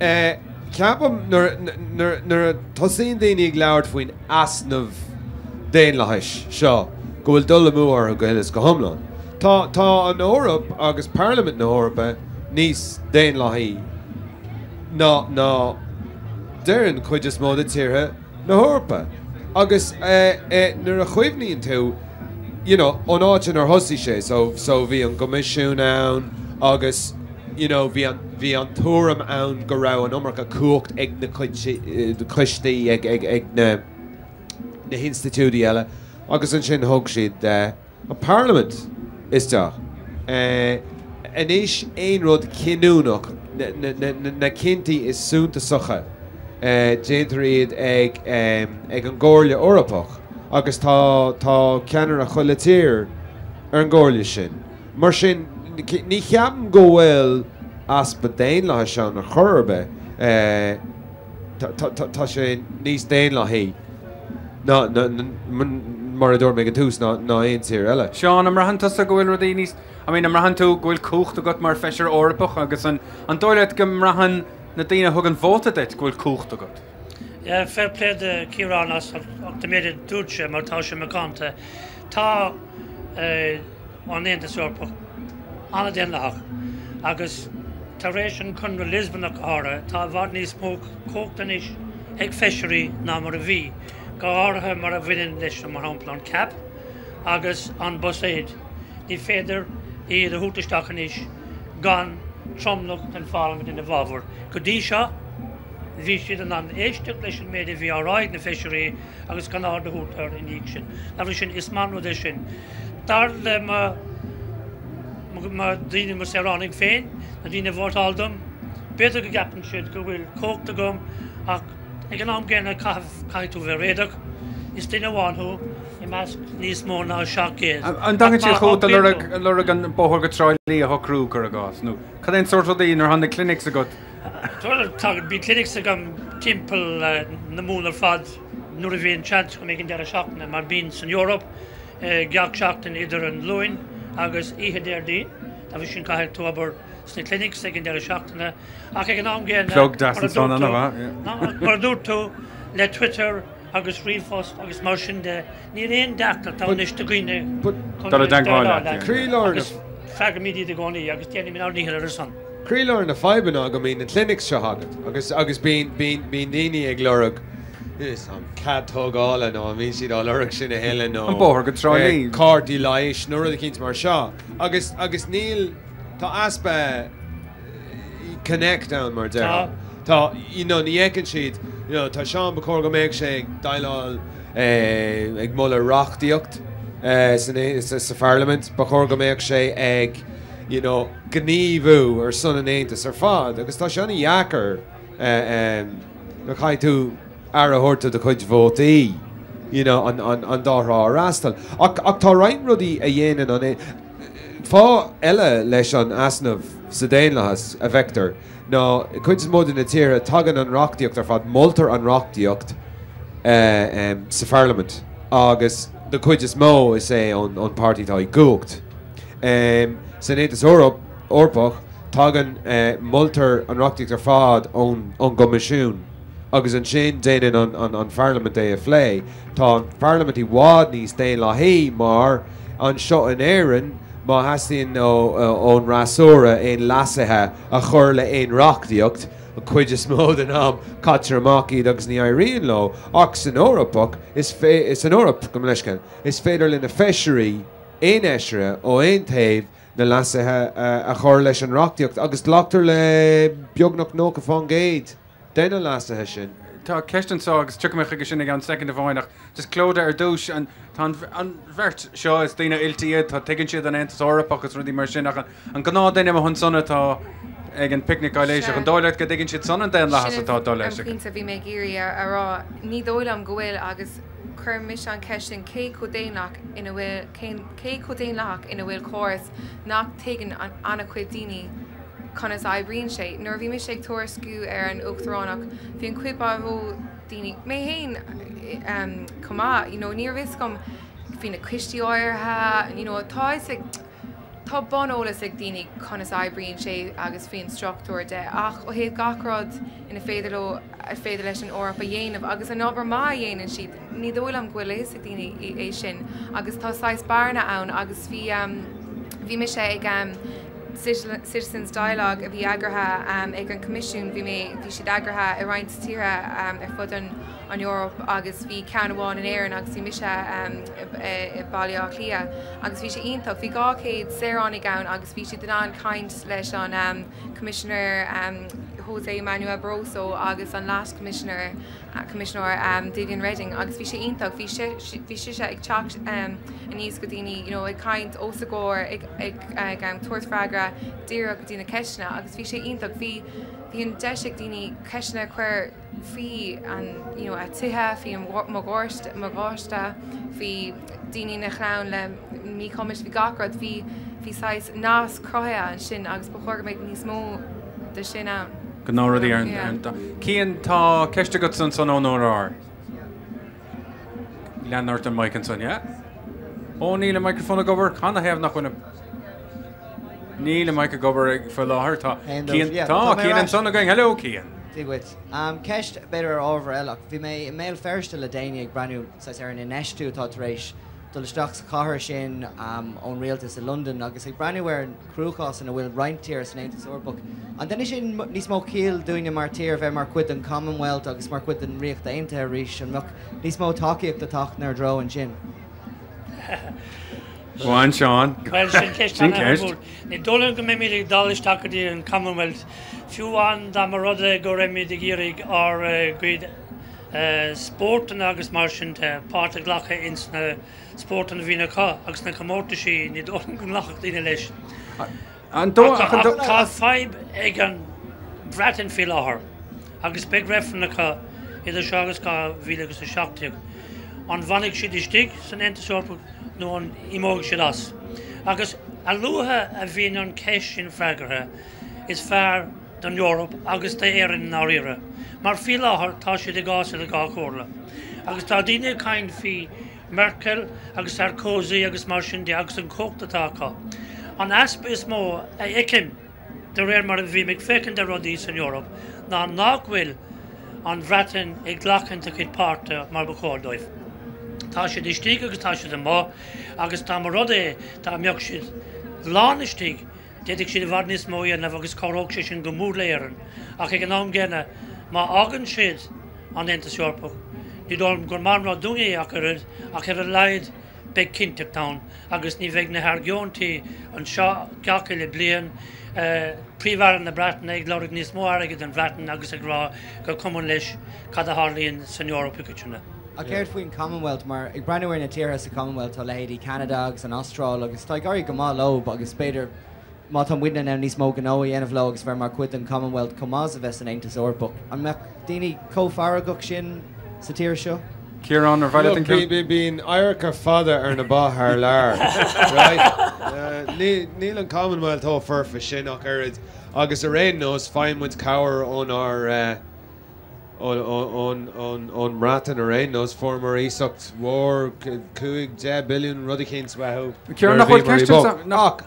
Capum Nurtosin Dini Gloud Fuin Asnov Dain Lahish, Shaw, Gul Dullamuar, Gillis Gahumlon. Ta an Orab, Agus Parliament na Oraba, Nice, Dain Lahi. No, Darren Quidus Moda Tira, Nahorpa. Agus Nurachuivni into, you know, Onachin or Hussishe, so Vian Gomishun, Agus, you know, Vian Turam and Garau and Umraka cooked egg the Kushti egg. The institute yella, August and Shin Hogshid there. A parliament is there. Anish Ainrod Kinunok, Nakinti is soon to Socha. Jentreed egg Angolia Orapok. August ta Canara Holatir, Angolishin. Mershin Nicham go well as Badain Lahashan or Horbe. Tashin Nis Dain Lahi. No, Morador Megatus, not in Cirella. Sean, Amrahantus, Goil Rodinis, I mean, Amrahantu, Goil Koch, the Gutmar Fisher, or Puchagusan, and Toilet Gamrahan, Nadina Hogan voted it, Goil Koch to Gut. Yeah, fair play the Kieran, us optimated Duce, Martasha McConte, Ta on the end of Sorpo, Anna Denlach, Agus, Taration Conra Lisbon of Hora, Ta Varney Smoke, Cochtanish, Egg Fishery, Namoravi. Garha mara within national Mahomplan cap, Agus on Bosseid, the feather, the Hutestachenish, gone, Tromlock and Falmut in the Vavor. Kudisha, Vishid and Eshtaklishan made a VRI in the fishery, Agus Kanar the Hutter in Eakshin. Navishin is Manudishin. Tarlema Dina Museronic Fain, Nadina Vortaldum, Peter Gappen Shid, Will Coke the Gum, Economic gain a kind of a radar is the one who must need more now shock is. And don't you hold the Lurigan Bohorga trial, Leah Hockru, Karagas? No, can then sort of the inner hand the clinics are good. Be clinics are gone, Temple, Namuna Fad, Nuravian Chance, who making their shock and Marbins in Europe, Gyak Shocked in Ider and Lewin, Agus Ehederdi, Avishin Kahel Tober. The clinic secondary shock to the Producto, Le Twitter, August Refos, August Motion, the Nirin Dacta, Townish to Green, but Creelor, Fagamidi de Goni, August Yanimin Hillerson. Creelor and the Fibonagamin, the clinic Shahagat, August being Dini Eglorog, this Cat Hog all and all, Misid all Urkshin Helen, Borgatron, Cardi Laish, Nora the Kings Marsha, August Neil. To aspa connect down Mardera. To you know the Ekin sheet, you know to Sean Bacorga make shake dialal egg muller rock diuct. It's a parliament Bacorga make shake egg, you know Gnevu or son and ain't a surfad. Because to Shani Yacker, the kai to Arahorta the Kuj votee, you know on Dara Rastal. Octa right Ruddy a yen and on it. For Ella Leshon Asnov Sedain Lahas a vector. No, Quintus Modinatira, Togan on Rockdiuct or Fad Multer on Rockdiuct Sepharlament. August the Quintus Mo is say on party toy gooked. Senatus Orup Orpoch Togan Multer on Rockdiuct or Fad on Gomishun. August and Shane Danin on Parliament Day of Flay. Ton Parliamenty Wadney's Dain Lahi Mar on Shot and Aaron. Mahasin on Rasura in Lasseha, a Churla in Rockdiuct, a Quidus Modanam, Katramaki, Dugs ni Irene Low, Oxenoropuk, is an Orop, Gomleshkan, is Federal in a Fishery, in Eshra, O in Tave, the Lasseha, a Churlish and Rockdiuct, August Lochterle, Bjognok Nokafon Gate, then a Lassehashin. Tá Kestan Sogs, Chukamachig Shinigan, second of Oinach, just Clodagh Ar Douche and Vert Shaw is Dina Iltia, Taginshid and Entasora Pockets Rudy Marshinach, and Gana Denima Hunsonata, Egan Picnic Eileshach, and Doilet Gadigin Son and Den Lahasata Doleshach. Things have been make area are Nidolam Goel Agus Kermishan Kestan K. Kodenach in a will K. Kodenach in a will chorus, not taken on Anaquidini. Conas Irene Shay, Nervi Mishake Torsku, Aaron Oakthronok, Vinquipavo, Dini, Mayhain, Kama, you know, near Viscom, Vina Christi Oyer, you know, Toys, Tá bon ólas ag daoine conas aibríonn sé agus faoin struchtúir de ach ó héad gachrád ina féidirló ar féidir leis an Eorpa dhéanamh agus an obair má dhéanann siad ní dóil am ghuiléis ag daoine é sin agus tá 6 barna ann agus bhí me sé ag Citizens Dialogue a bhí agratha ag an comisiún bhí siad agratha i roinnt tíre ar fud an Eorpa agus bhí cean amháin in éireann agus bhí mise i Baile Clia agus bhí sé iontóg bhí 200 saoránaigh ann agus bhí siad an caint leis an Commissioner José Manuel Barroso agus an last Commissioner Vivian Redding agus bhí sé iontóg bhí sé ag teacht níos go daoine ag caint os agóir ag tuairfreagra díreach go daoine ceisina agus bhí sé iontóg bhí an deisic daoine ceisina chuir fí an a tuthe fí an mhóráiste fí daoine na chlán le mí commas bhí gacrad fí 6 nás crotha an sin agus ba chóir méid níos mó de sin ann. Gnáradí an Cían tá ceiste go san san ónórá. Leanart an mic an san, yeah? Ó níl a microphone gobar chana heamh nach chuna níl a mic gobar for láthir tá Cían an sanna going hello Cían. Digwit. Keist better over Elloch. Vi may mail first to Ladania Branu says Erin in Eshtu thought race. The stocks Caharshin on realtors in London. I guess like Branuware and Crewcos and a will Reintier is named his book. And then is in Nismo Keel doing a martyr of Marquid and Commonwealth, Douglas Marquid and Riech the Inter Rish and look Nismo Taki of the Talk Nerdro and Jim. Go on, Sean. Well, Sean Kelly. The dollar can make dollars talk in Commonwealth. Few on the Marode go remi the Gierig or good sport and August Martian part of Glock in sport and Vina car. August na Kamortishi need all Glock in election. And do car 5 again Bratton Philhar. August big ref in the car in the Shagas car Villa is a shock to. On Vanik she district and enter sort no on emotionals. August Aloha a Vina on cash in Fragra is far than Europe, Augusta air in our era. Marfila her Tasha de Gas and the Gacorla. Augustadina kind fee Merkel, August Sarkozy, August Martian, the Augustan Coke the Taka. On Aspis more, I ekim, the rare Maravi McFaken the Rodis in Europe. Now Knockwill on Vratin, a Glacken to Kid Part, Marbacol Dive. Tasha de Stig, Augustasha de Mo, Augustamarode, Tamyokshid, Lanistig. Did actually the Varnis Moya and Avagus Corroxish and Gomur Laren. I can omgena my organ shades on Entesorpo. You don't go Marmra Dungi, I could have lied big Kintuck town. Agus Nivegna Hargionti and Shaw Gakil Blian, Privar and the Bratton, Eglorignis more arrogant than Bratton, Agus Agra, Gocomunlish, Cadaharley and Senora Picatuna. I cared for in Commonwealth, Mar. I brand in a tier as a Commonwealth, a lady, Canada, and Austral, Agus Tigari Gamalo, Agus Bader. Matam Widna now needs smoking away and of logs for Marquid and Commonwealth Comazavest and ain't his or book. I'm Macdini co Faragushin Satir show. Kieran or Violet being Irica father or the Bahar Lar. Right? Neil and Commonwealth ho for Shinok Erid. August Arain knows fine with Cower on our on Rattan Arain knows former Esox War Kuig Jabillion Rudikins Waho. Kieran knock.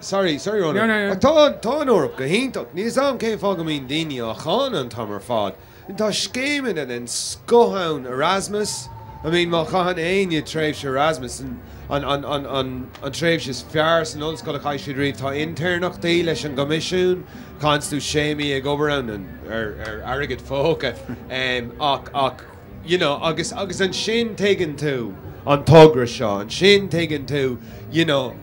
Sorry, Ronan. No. Tá an Eorp go hiintach. Ní am cé fágamín daoine a chán an tamar fád. Tá scéimid an scothán Erasmus. I mean, má chahan aine tréimhse Erasmus an tréimhse fears an ollscoil a caiisiad riamh tá internachtaí leis an gomisiún constú séimi ag obair an airgid fóca ach agus an sin tagan tú an tógra seo an sin tagan tú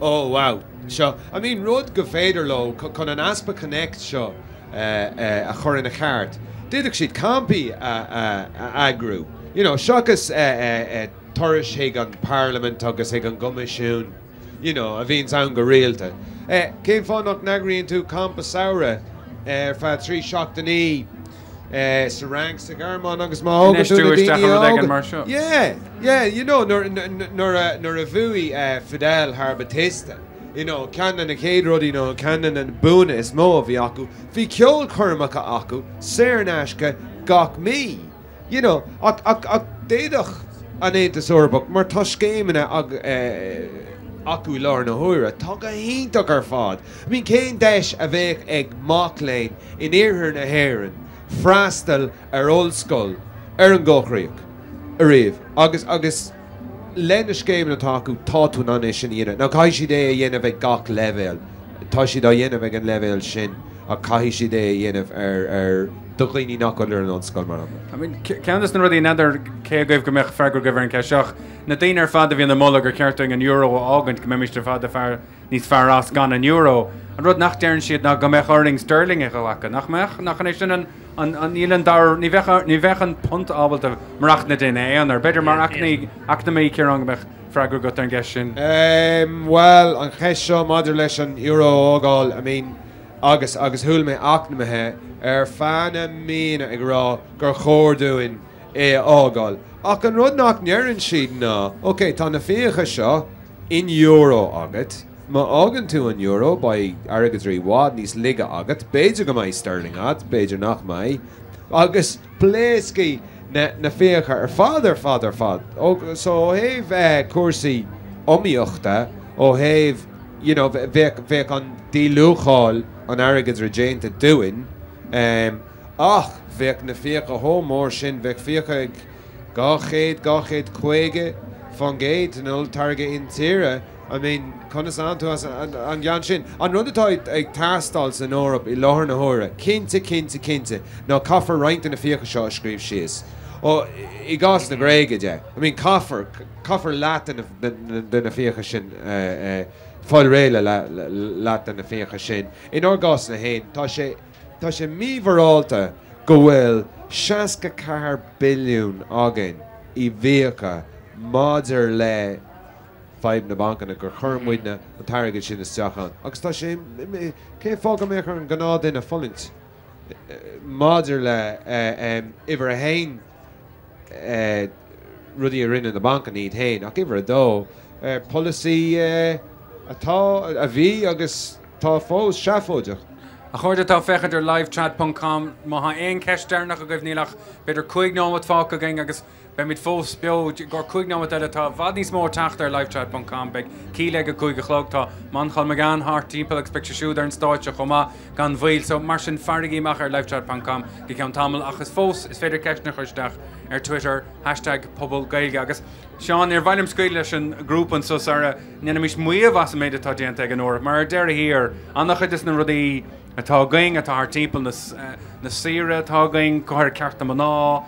oh wow. So, I mean, Rod Gavederlo can an Aspa Connect show a chur in a cart. Did actually can't be agru. Shokas Turish Hagan Parliament, Togus Hagan Gumishun, Avin Sound Gorilta. Came for not Nagri into Compasaura, Fatri Shoktani, Sarang Sigarmon, Agus Mahoga. Yeah, Noravui Fidel Harbatista. Canon and Cadrodino, Canon and Boone is more of Yaku, Vicol Kurmaka Aku, Sernashka, Gok me. Dedach an ain't the Sorbuk, Martosh game in a acu Lorna Huira, Tonga Heen Tucker Fod, Min Kane Dash Avek Egg Mock Lane, in Earhern a Heron, Frastel, Old Skull, Erin Gokriok, Arrive, August. Lennish game na taku tatu na nishin yena. Now kahishi de yenev gak level. Tashi da yenev gan level shin. A kahishi de yenev dugini nakulur non skull maram. I mean, Candace na rudi another kegov gemech fargur govern kashach. Na diner father in the mulliger carting an euro augment gememish the father far nis far as gan an euro. And rud nach dern shit na gemech earning sterling gelak. Nach mech nach nishin an Nílan dar ní bheachan punt ábhalt a marach na dine é an ar beidir mar acnaí cearán bheith fraggur go an gceis sin. Well, an gceis seo maidir leis an euro ágáil, I mean, agus thuilme acnaithe ar fanna mína ag rá gur chóirúin é ágáil. Ach an rud nach nearann siad ná, ok, tá na fíocha seo in euro agat, ma ágan tú an euro by agus rí wad níos liga agat, beidir go maiid sterling at, beidir nach maiid, agus pléisci na féocha ar fad, so héh cuasaí omíochta, ó héh, you know, bheith an dílucháil an agus rí déanta doin, ach bheith na féocha thomór sin, bheith féocha gá chéad chuige fan géad an old targa in tíre. I mean, Conasan to us and Yanshin. And run the tide a castals in Europe, Ilorna Hora, Kinte. Now, Coffer right in the Fiacashaw scream she is. Oh, he got the Gregaja. I mean, Coffer Latin than the Fiacashin, Folrela Latin the Fiacashin. In Orgos Nahin, Tashe Miveralta, Goel, Shaska Car Billion, Ogin, Iveca, Moderle. Five na bank and a curm with na target shin is Sahan. Oxtashim K Fogamaker and Ganad in a Fullint Modula Iverhain Rudy Arin in the bank and eat Hain. I'll give her a dough. Policy a taw a V August Taw Foes Shaffoja. A chuirde tá fecha ar livetrad.com má ha aon ceistearnach a goibh nílach beidir cuaignámat fáca gain agus be mid fós beo gur cuaignámat eile tá bhad níos mór teacht ar livetrad.com beag Cíle go cuaig a chlog tá manchal me gan hart timpeall ag speic siúd ar an stáitse chomá gan bhil so mar sin farigíach ar livetrad.com go ceann tamil achas fós is féidir ceisna chuisteach ar Twitter #Puball Gaeilge agus Sean ar bhailm scuil leis an grúp an sus ar nanamis muomh as méid atá déanta ag an uair mar ar deir a hir annach chuid is na rudaí atá going atá ar timpeall na sira atá going go ar cearta maná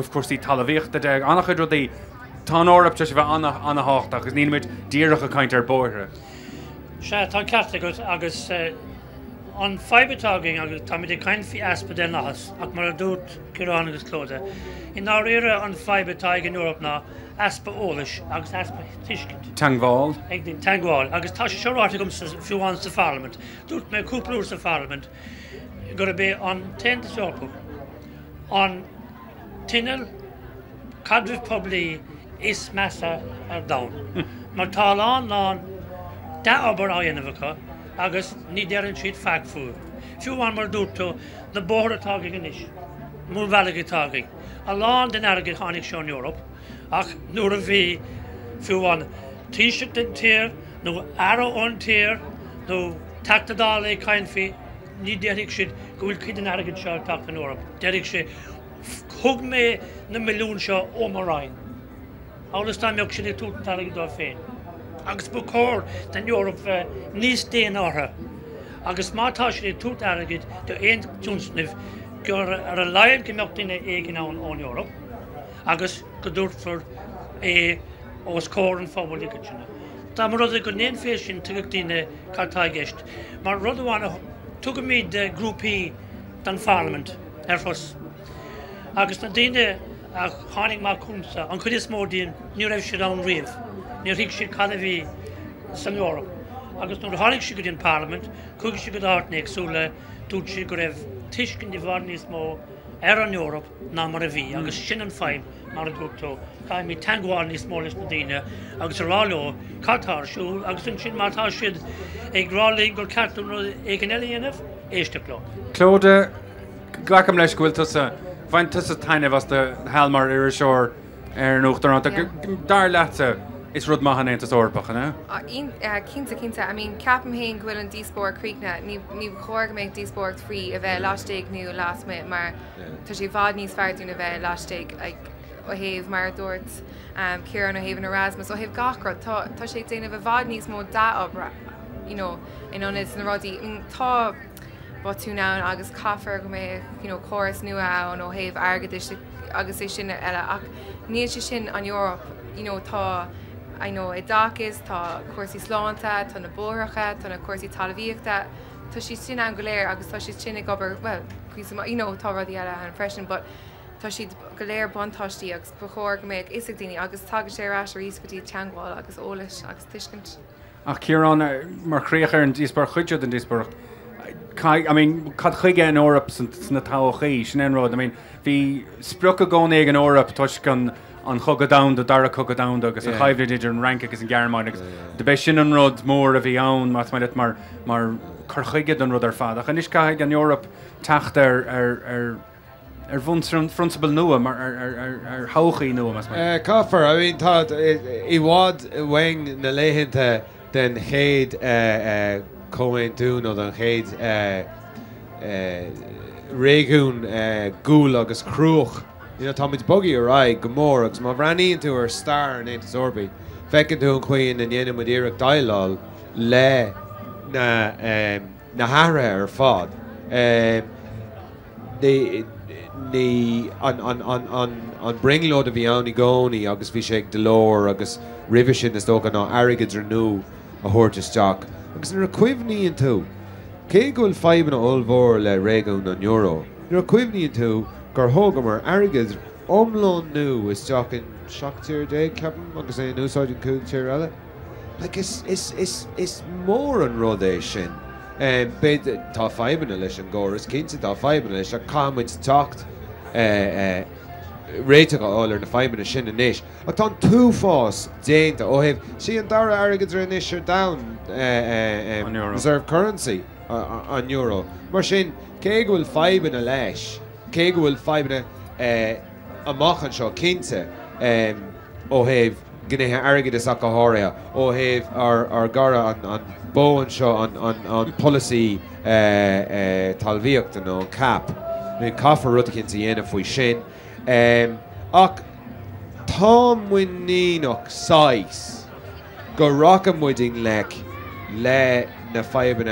of course the talavechta de annach chuid rudaí tá an uair tuis bheith anna hácht agus ní muid díreach a caint ar bóithre. Se tá cearta agus an fibre tagging agus tá mé de caint fi aspa den nachas ach mar a dút Ciarán agus Clodagh. I ná rire an fibre tagging in Eorp ná aspa ólis agus aspa tiscint. Tangval. Egnin Tangval agus tá sé seoráite gom sa fiúán sa Parliament. Dút me cúplaúr sa Parliament. Gura be an 10 de seorpu. An tinnel cadrif pobli is massa ar down. Mar tá lán lán da obar á dhéanamhacha agus ní dearan siad fag fuair. Fiúán mar dúrtó na bóthra tágaigh anis, múl bhealaigh tágaigh. A lán den airgead tháinig seo in Eorp, ach nuair a bhí fiúán tíoseacht an tír, nó aire an tír, nó tactadá le caint fí, ní dearig siad go bhfuil cuid an airgead seo teacht in Eorp. Dearig sé thug mé na milliún seo ó maráin. Álas tá meocht sin é tuair an tairgead dá féin. Agus bu cór den Eorp níos déan átha. Agus mátá sin é tuair airgead do aon dúnsnibh gur ar a laghad gimbeocht duine éigin ann ón Eorp, agus go dúirfar é os cór an fábhail ligad sinna. Tá mar rud é go naon fééis sin tugadh duine cattá gceist. Mar rud amháin tugad míad grúpaí den Parliament ar fós. Agus na daoine a tháinig mar cúnsa an chuid is mó daon ní raibh siad ann riamh. Níor thig siad cadaimhí san Eorp. Agus nuair a tháinig siad go dtí an Parliament, cúig siad go d'áitina agsúla dúirt siad go raibh tuiscint de bharr níos mó ar an Eorp ná mar a bhí, agus sin an fadhm mar a dúirtó. Chaim mí teagháil níos mó leis na daoine agus ar ráló catar siúil agus an sin mátá siad ag rálaí gur ceartú ag an eile dhéanamh éisteachló. Clodagh, glacam leis go bhfuil tusa bhain tusa tainemh as de healmar ar a seoir ar an uachtarán. Dar leatsa Is rud maithe an orpach, no? I mean, Captain Hain Gwil and Deesborg Creekna, ni Horg make Deesborg free, a very last day new last minute, Mar, Tashi Vodney's Fardun, a very last day, like O'Have, Maradorts, Kieran O'Have and Erasmus, O'Have Gakra, Tashi Dane of a Vodney's more that up, you know, in Onis and Roddy, Taw Botuna and August Coffer, you know, Chorus Nua and O'Have Argadish, Augustishin, Ella, Nishishin on Europe, you know, Taw. I know it dark is ta corsi slanta ta na borcha ta na corsi talviekta ta she's in angulaire agus ta she's in gober well you know ta the other impression but ta she's galaire bontashti agus bhorg meg isidini agus tagasherach riskati changwal agus olish agus tishkent ach Kieran marcreacher and disper khudjud and disper I mean kad khige in Europe since na tawchi shnen rod I mean the spruka go neg in Europe tushkan on Hogadown, the Dara Hogadown, because a high villager and rank is in Garamon. The Beshin and Rod more of Ion, Mathmanet Mar Karchigid and Rudder Father. Hanishka in Europe, Tachter are Vunsrunfruncible Noam or Hauchi Noam. Coffer, I mean, thought it was Wang Nalehinta than Hade Cohen Duno than Hade Regun Gulag as Kruch. You know, Tommy's buggy or I, Gamora, because my ran into her star and into Zorbi, feckin' to Queen and Yenim with Eric Dialol, Le Nahara or Fod. The on Bringload of Ioni Goni, August Vishek Delore, August Rivishin is talking on Arrogance Renew, a Hortus Jock, because they're equivalent into Kegul Five and Olvor Le Regun on Euro. They're equivalent into Garhogamer, Arigas, Omlon Nu was talking Shocktier Day, Captain, I'm saying No Sergeant Cool Tirella. Like it's more on Rodation. Bid Ta Fibonalish and Goris, Kinsa Ta Fibonalish, a comments talked Raytaka all in the Fibonalish and Nish. I thought two false Dane to Ohev. She and Dara Arigas are in this down reserve currency on Euro. Marshin Kegul Fibonalish. Kegu will five a machan shaw kinse o have gneha arrogant as akahoria o have our gara on bowen shaw on policy talviakton on cap the kaffer rutkin siena foi shin ak tom winninok size go rockam wedding lek le na five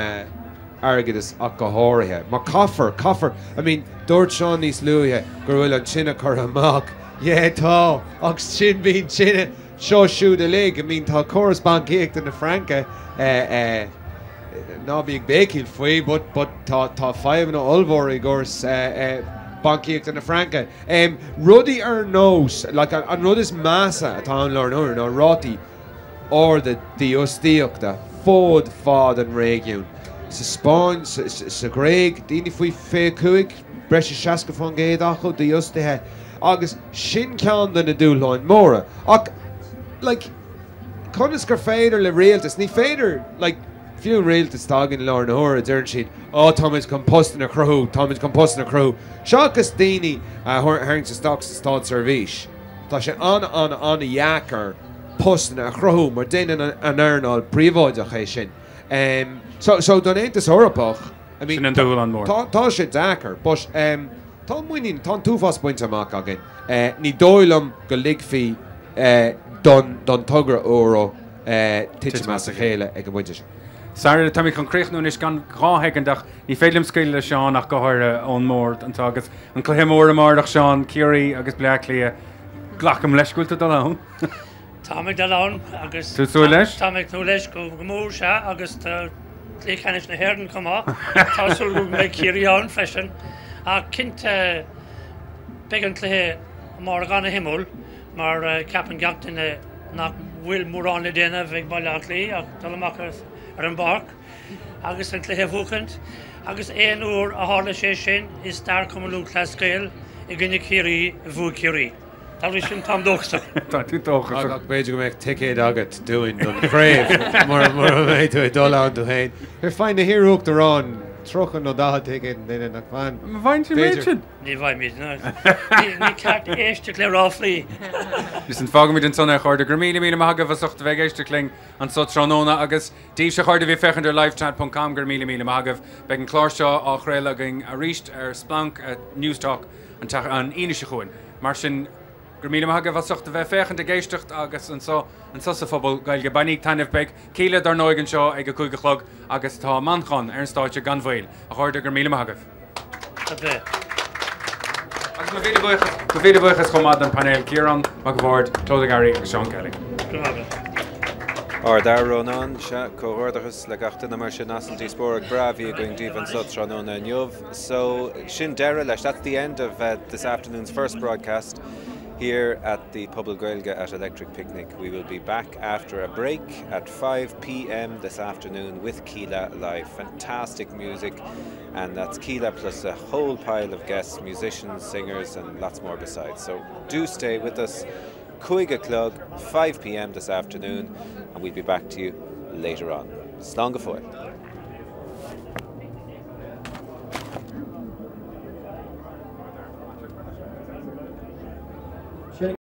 Arrogance Akahorhe, Makoffer. I mean, Dort Shawnees Louie, Gorilla China Karamak, Yeto, Ox Chin Bean China, Shaw Shoe the Leg. I mean, Tal Correspond Geek and the Franca, not being Bakil Fui, but Ta Five and Olvor Igors, Bankiek and the Franca. Ruddy or Nose, like on Ruddy's Massa, Town Lord or Rotti, or the Diostiokta, Fod, Fod and Region. Spawn, Greg, Dini Fui Fair Kuig, Brescia Shaska von Gaidacho, the Yustehe, August Shin Khan than a Dulon Mora. Like, Conisker Fader, Le Realtis, Ni Fader, like, few Realtis Doggin Lorna Hora, Dernshin, oh, Thomas Composting a Crow, Thomas Composting a Crow, Shakas Dini, Harrington Stocks, Stod Servish, Tasha on a Yaker, Posting a Crow, Martin and Arnold, Prevoid, So donate this Horapach. I mean, Tasha Dacker, but Tom winning, Tom two fast points a mark again. Ni Doylum, Galigfi, Don Tugra Oro, Titchmasakela, Egawidge. Sorry, Tommy Concrete, no Nishkan, Grahegendach, Ni Felum Skill, Sean, Akahara, on Mord, and Targets, and Clehemora Mardach, Sean, Curie, Agus Blackley, Glackham Leshkul to Dalone. Tommy Dalone, Agus. Tommy Tuleshko, Gamusha, Agus. Ich kann nicht nach Herden kommen. Ich soll mit Kirian fischen. Ein Kind beginntlich morgen Himmel, aber Kapitän Jagd in nach Will Murane Dene wegen Balakli, dann machen wir einen Bark. Eigentlich Wochenend, eigentlich 1 Uhr eine halbe Session ist da kommen Lukaskil, ich gehe Kiri, wo Kiri. That is Tom Doxter. I got basically make ticket agate doing on crave. More way to a dollar to hain. They find the hero hooked around troch an oda taken then in a fan. Mind you mention. Never mind not. Ni cat erste clear awfully. Listen fogg mit den sonne harder gramine mit maga versucht weg erste kling an so tronona agus diefsche harder wir fechender livetrad.com gramine mit maga wegen Clarshaw auch relating reached Splunk news talk and tag an inische goen. Marcin Gramine maga versucht weg fechender geisticht agus und so and Sussa Puball Gaeilge Banig Tanevbeg, Kila Darnoigan Shaw, Ega Kulgahlog, Agasta Manchan, Ernst Deutsche Ganvoil, a Horder Gramila Mahagav. Convida Buchas Comadan Panel, Kieran Macaward, Clodagh Ní Ghearraigh, Sean Kelly. Ardar Ronan, Cohordas, Lagachta, Namersha Nassel, Disporag, Bravi, going deep and such, Ranona and Yuv. So, Shin Derelish, that's the end of this afternoon's first broadcast. Here at the Puball Gaeilge at Electric Picnic. We will be back after a break at 5 p.m. this afternoon with Kila Live. Fantastic music, and that's Kila plus a whole pile of guests, musicians, singers, and lots more besides. So do stay with us. Cúige Clog, 5 p.m. this afternoon, and we'll be back to you later on. Slán go fóill.